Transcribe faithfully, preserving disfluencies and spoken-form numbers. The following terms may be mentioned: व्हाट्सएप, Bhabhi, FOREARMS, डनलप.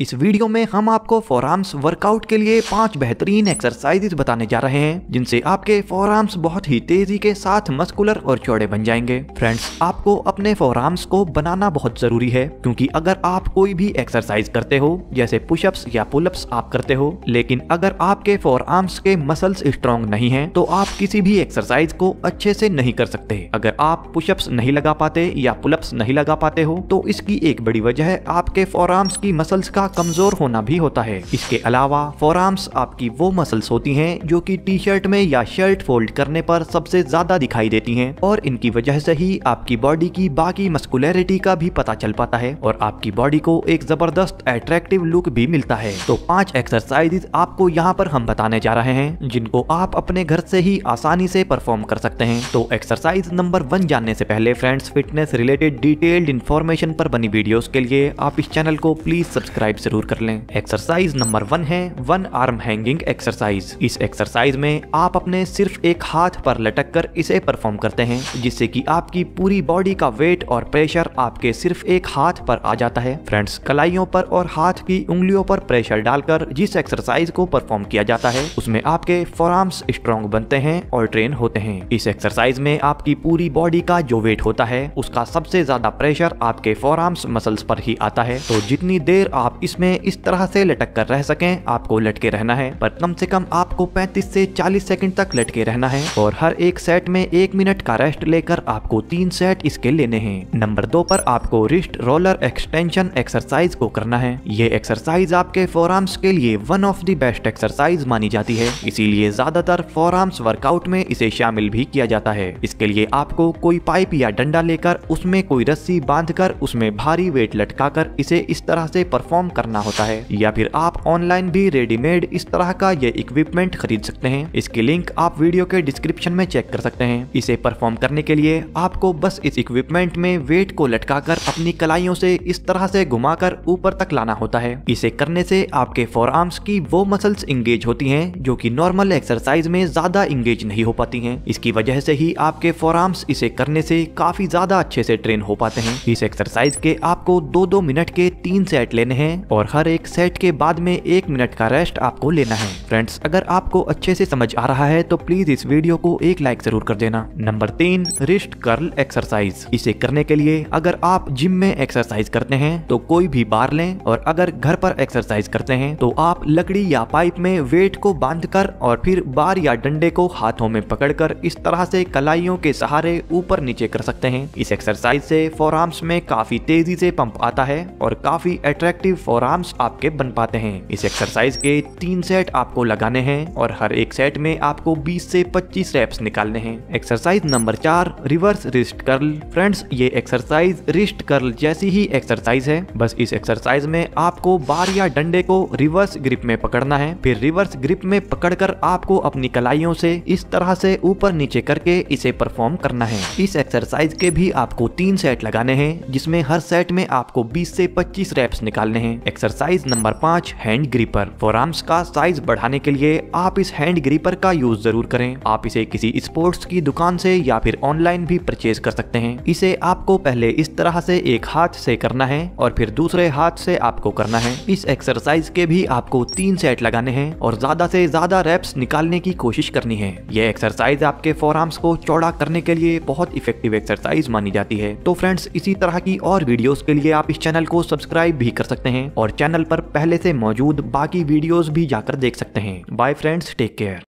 इस वीडियो में हम आपको फोरआर्म्स वर्कआउट के लिए पांच बेहतरीन एक्सरसाइजेज बताने जा रहे हैं जिनसे आपके फोरआर्म्स बहुत ही तेजी के साथ मस्कुलर और चौड़े बन जाएंगे। फ्रेंड्स, आपको अपने फोरआर्म्स को बनाना बहुत जरूरी है क्योंकि अगर आप कोई भी एक्सरसाइज करते हो जैसे पुशअप्स या पुलअप्स आप करते हो, लेकिन अगर आपके फोरआर्म्स के मसल्स स्ट्रॉन्ग नहीं है तो आप किसी भी एक्सरसाइज को अच्छे से नहीं कर सकते। अगर आप पुशअप्स नहीं लगा पाते या पुलअप्स नहीं लगा पाते हो तो इसकी एक बड़ी वजह आपके फोरआर्म्स की मसल्स का कमजोर होना भी होता है। इसके अलावा फोरआर्म्स आपकी वो मसल्स होती हैं जो कि टी शर्ट में या शर्ट फोल्ड करने पर सबसे ज्यादा दिखाई देती हैं और इनकी वजह से ही आपकी बॉडी की बाकी मस्कुलैरिटी का भी पता चल पाता है और आपकी बॉडी को एक जबरदस्त अट्रैक्टिव लुक भी मिलता है। तो पांच एक्सरसाइजेज आपको यहाँ पर हम बताने जा रहे हैं जिनको आप अपने घर से ही आसानी से परफॉर्म कर सकते हैं। तो एक्सरसाइज नंबर वन जानने से पहले friends, fitness related detailed information पर बनी वीडियोस के लिए आप इस चैनल को प्लीज सब्सक्राइब जरूर कर लें। एक्सरसाइज नंबर वन है वन आर्म हैंगिंग एक्सरसाइज। इस एक्सरसाइज में आप अपने सिर्फ एक हाथ पर लटक कर इसे परफॉर्म करते हैं जिससे कि आपकी पूरी बॉडी का वेट और प्रेशर आपके सिर्फ एक हाथ पर आ जाता है। फ्रेंड्स, कलाइयों पर और हाथ की उंगलियों पर प्रेशर डालकर जिस एक्सरसाइज को परफॉर्म किया जाता है उसमें आपके फोरआर्म्स स्ट्रॉन्ग बनते हैं और ट्रेन होते हैं। इस एक्सरसाइज में आपकी पूरी बॉडी का जो वेट होता है उसका सबसे ज्यादा प्रेशर आपके फोरआर्म्स मसल्स पर ही आता है। तो जितनी देर आप इसमें इस तरह से लटक कर रह सकें आपको लटके रहना है, पर कम से कम आपको पैंतीस से चालीस सेकंड तक लटके रहना है और हर एक सेट में एक मिनट का रेस्ट लेकर आपको तीन सेट इसके लेने हैं। नंबर दो पर आपको रिस्ट रोलर एक्सटेंशन एक्सरसाइज को करना है। ये एक्सरसाइज आपके फोरआर्म्स के लिए one of the best exercise मानी जाती है, इसीलिए ज्यादातर फोरआर्म्स वर्कआउट में इसे शामिल भी किया जाता है। इसके लिए आपको कोई पाइप या डंडा लेकर उसमें कोई रस्सी बांध कर उसमें भारी वेट लटका कर इसे इस तरह से परफॉर्म करना होता है, या फिर आप ऑनलाइन भी रेडीमेड इस तरह का ये इक्विपमेंट खरीद सकते हैं। इसकी लिंक आप वीडियो के डिस्क्रिप्शन में चेक कर सकते हैं। इसे परफॉर्म करने के लिए आपको बस इस इक्विपमेंट में वेट को लटकाकर अपनी कलाइयों से इस तरह से घुमाकर ऊपर तक लाना होता है। इसे करने से आपके फोरआर्म्स की वो मसल्स इंगेज होती हैं जो कि नॉर्मल एक्सरसाइज में ज्यादा इंगेज नहीं हो पाती हैं। इसकी वजह से ही आपके फोरआर्म्स इसे करने से काफी ज्यादा अच्छे से ट्रेन हो पाते हैं। इस एक्सरसाइज के आपको दो दो मिनट के तीन सेट लेने हैं और हर एक सेट के बाद में एक मिनट का रेस्ट आपको लेना है। फ्रेंड्स, अगर आपको अच्छे से समझ आ रहा है तो प्लीज इस वीडियो को एक लाइक जरूर कर देना। नंबर तीन, रिस्ट कर्ल एक्सरसाइज। इसे करने के लिए अगर आप जिम में एक्सरसाइज करते हैं तो कोई भी बार लें और अगर घर पर एक्सरसाइज करते हैं तो आप लकड़ी या पाइप में वेट को बांधकर और फिर बार या डंडे को हाथों में पकड़कर इस तरह से कलाइयों के सहारे ऊपर नीचे कर सकते हैं। इस एक्सरसाइज से फोरआर्म्स में काफी तेजी से पंप आता है और काफी अट्रैक्टिव फोरआर्म्स आपके बन पाते हैं। इस एक्सरसाइज के तीन सेट आपको लगाने हैं और हर एक सेट में आपको बीस से पच्चीस रैप्स निकालने हैं। एक्सरसाइज नंबर चार, रिवर्स रिस्ट कर्ल। फ्रेंड्स, ये एक्सरसाइज रिस्ट कर्ल जैसी ही एक्सरसाइज है, बस इस एक्सरसाइज में आपको बार या डंडे को रिवर्स ग्रिप में पकड़ना है, फिर रिवर्स ग्रिप में पकड़कर आपको अपनी कलाइयों से इस तरह से ऊपर नीचे करके इसे परफॉर्म करना है। इस एक्सरसाइज के भी आपको तीन सेट लगाने हैं जिसमें हर सेट में आपको बीस से पच्चीस रैप्स निकालने हैं। एक्सरसाइज नंबर पाँच, हैंड ग्रीपर। फोरआर्म्स का साइज बढ़ाने के लिए आप इस हैंड ग्रीपर का यूज जरूर करें। आप इसे किसी स्पोर्ट्स की दुकान से या फिर ऑनलाइन भी परचेज कर सकते हैं। इसे आपको पहले इस तरह से एक हाथ से करना है और फिर दूसरे हाथ से आपको करना है। इस एक्सरसाइज के भी आपको तीन सेट लगाने हैं और ज्यादा से ज्यादा रैप्स निकालने की कोशिश करनी है। यह एक्सरसाइज आपके फोरआर्म्स को चौड़ा करने के लिए बहुत इफेक्टिव एक्सरसाइज मानी जाती है। तो फ्रेंड्स, इसी तरह की और वीडियोस के लिए आप इस चैनल को सब्सक्राइब भी कर सकते हैं और चैनल पर पहले से मौजूद बाकी वीडियोस भी जाकर देख सकते हैं। Bye friends, take care.